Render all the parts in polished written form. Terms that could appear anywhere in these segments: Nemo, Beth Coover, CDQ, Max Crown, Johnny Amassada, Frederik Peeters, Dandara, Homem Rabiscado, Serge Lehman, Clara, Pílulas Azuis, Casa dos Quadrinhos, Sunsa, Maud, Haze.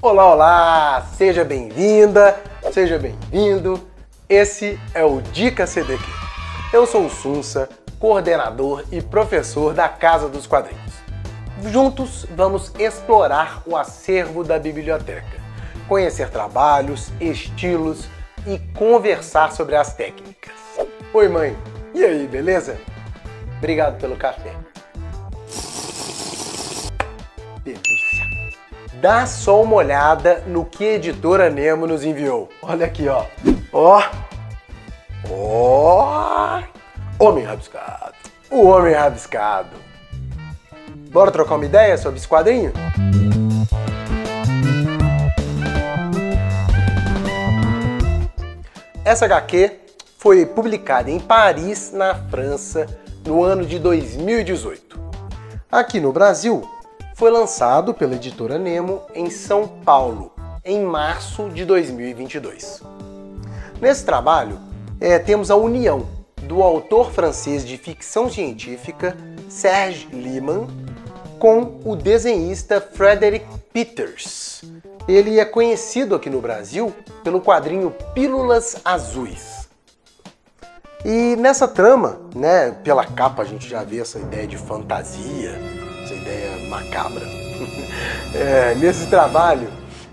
Olá, olá! Seja bem-vinda, seja bem-vindo. Esse é o Dica CDQ. Eu sou o Sunsa, coordenador e professor da Casa dos Quadrinhos. Juntos vamos explorar o acervo da biblioteca, conhecer trabalhos, estilos e conversar sobre as técnicas. Oi, mãe! E aí, beleza? Obrigado pelo café. Delícia! Dá só uma olhada no que a editora Nemo nos enviou. Olha aqui, ó. Ó. Ó. Homem Rabiscado. O Homem Rabiscado. Bora trocar uma ideia sobre esse quadrinho? Essa HQ foi publicada em Paris, na França, no ano de 2018. Aqui no Brasil, foi lançado pela editora Nemo em São Paulo, em março de 2022. Nesse trabalho, temos a união do autor francês de ficção científica Serge Lehman com o desenhista Frederik Peeters. Ele é conhecido aqui no Brasil pelo quadrinho Pílulas Azuis. E nessa trama, né, pela capa a gente já vê essa ideia de fantasia, essa ideia macabra. Nesse trabalho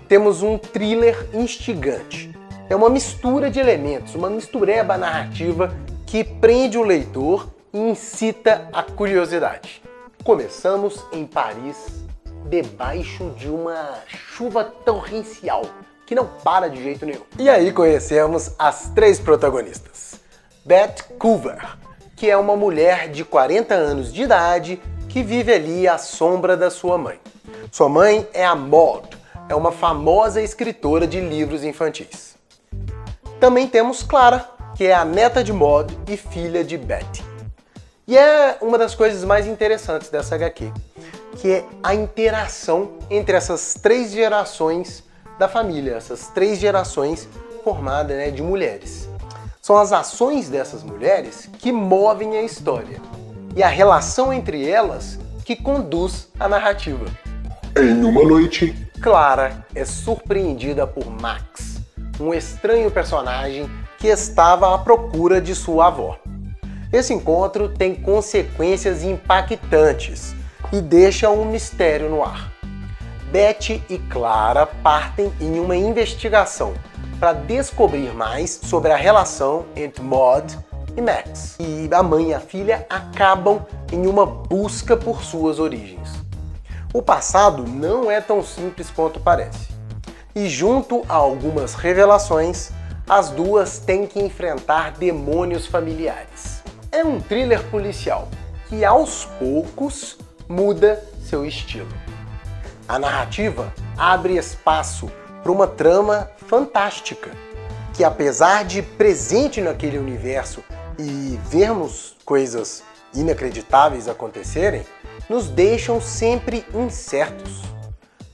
temos um thriller instigante. É uma mistura de elementos, uma mistureba narrativa que prende o leitor e incita a curiosidade. Começamos em Paris, debaixo de uma chuva torrencial que não para de jeito nenhum. E aí conhecemos as três protagonistas. Beth Coover, que é uma mulher de 40 anos de idade que vive ali à sombra da sua mãe. Sua mãe é a Maud, é uma famosa escritora de livros infantis. Também temos Clara, que é a neta de Maud e filha de Beth. E é uma das coisas mais interessantes dessa HQ, que é a interação entre essas três gerações da família, essas três gerações formadas, né, de mulheres. São as ações dessas mulheres que movem a história e a relação entre elas que conduz a narrativa. Em uma noite, Clara é surpreendida por Max, um estranho personagem que estava à procura de sua avó. Esse encontro tem consequências impactantes e deixa um mistério no ar. Beth e Clara partem em uma investigação para descobrir mais sobre a relação entre Maud e Max. E a mãe e a filha acabam em uma busca por suas origens. O passado não é tão simples quanto parece. E junto a algumas revelações, as duas têm que enfrentar demônios familiares. É um thriller policial que aos poucos muda seu estilo. A narrativa abre espaço para uma trama fantástica, que apesar de presente naquele universo e vermos coisas inacreditáveis acontecerem, nos deixam sempre incertos.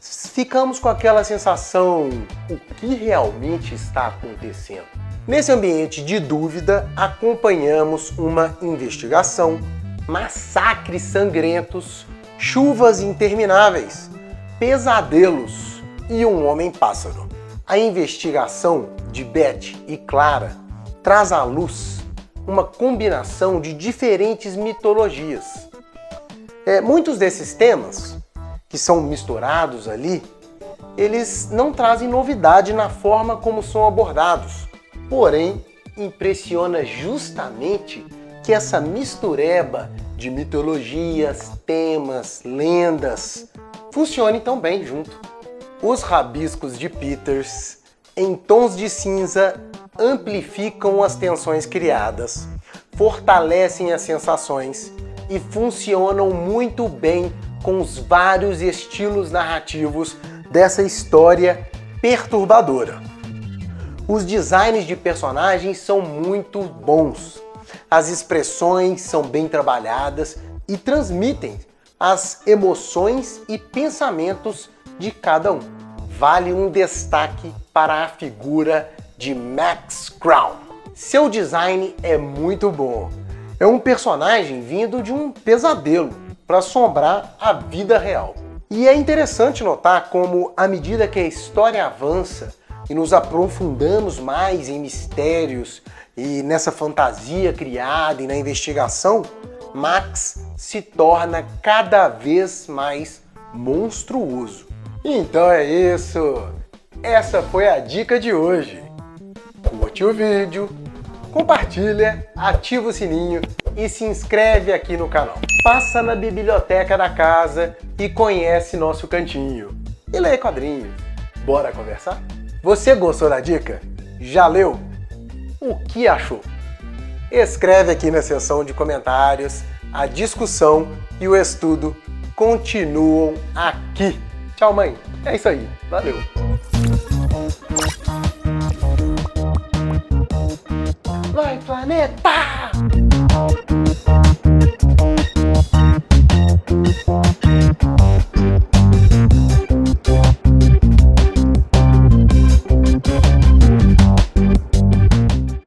Ficamos com aquela sensação, o que realmente está acontecendo? Nesse ambiente de dúvida, acompanhamos uma investigação, massacres sangrentos, chuvas intermináveis, pesadelos e um homem-pássaro. A investigação de Beth e Clara traz à luz uma combinação de diferentes mitologias. Muitos desses temas, que são misturados ali, eles não trazem novidade na forma como são abordados, porém impressiona justamente que essa mistureba de mitologias, temas, lendas, funcione tão bem junto. Os rabiscos de Peeters, em tons de cinza, amplificam as tensões criadas, fortalecem as sensações e funcionam muito bem com os vários estilos narrativos dessa história perturbadora. Os designs de personagens são muito bons. As expressões são bem trabalhadas e transmitem as emoções e pensamentos de cada um. Vale um destaque para a figura de Max Crown. Seu design é muito bom. É um personagem vindo de um pesadelo para assombrar a vida real. E é interessante notar como, à medida que a história avança e nos aprofundamos mais em mistérios e nessa fantasia criada e na investigação, Max se torna cada vez mais monstruoso. Então é isso! Essa foi a dica de hoje. Curte o vídeo, compartilha, ativa o sininho e se inscreve aqui no canal. Passa na biblioteca da casa e conhece nosso cantinho. E lê quadrinhos. Bora conversar? Você gostou da dica? Já leu? O que achou? Escreve aqui na seção de comentários. A discussão e o estudo continuam aqui. Tchau, mãe. É isso aí. Valeu. Vai, planeta!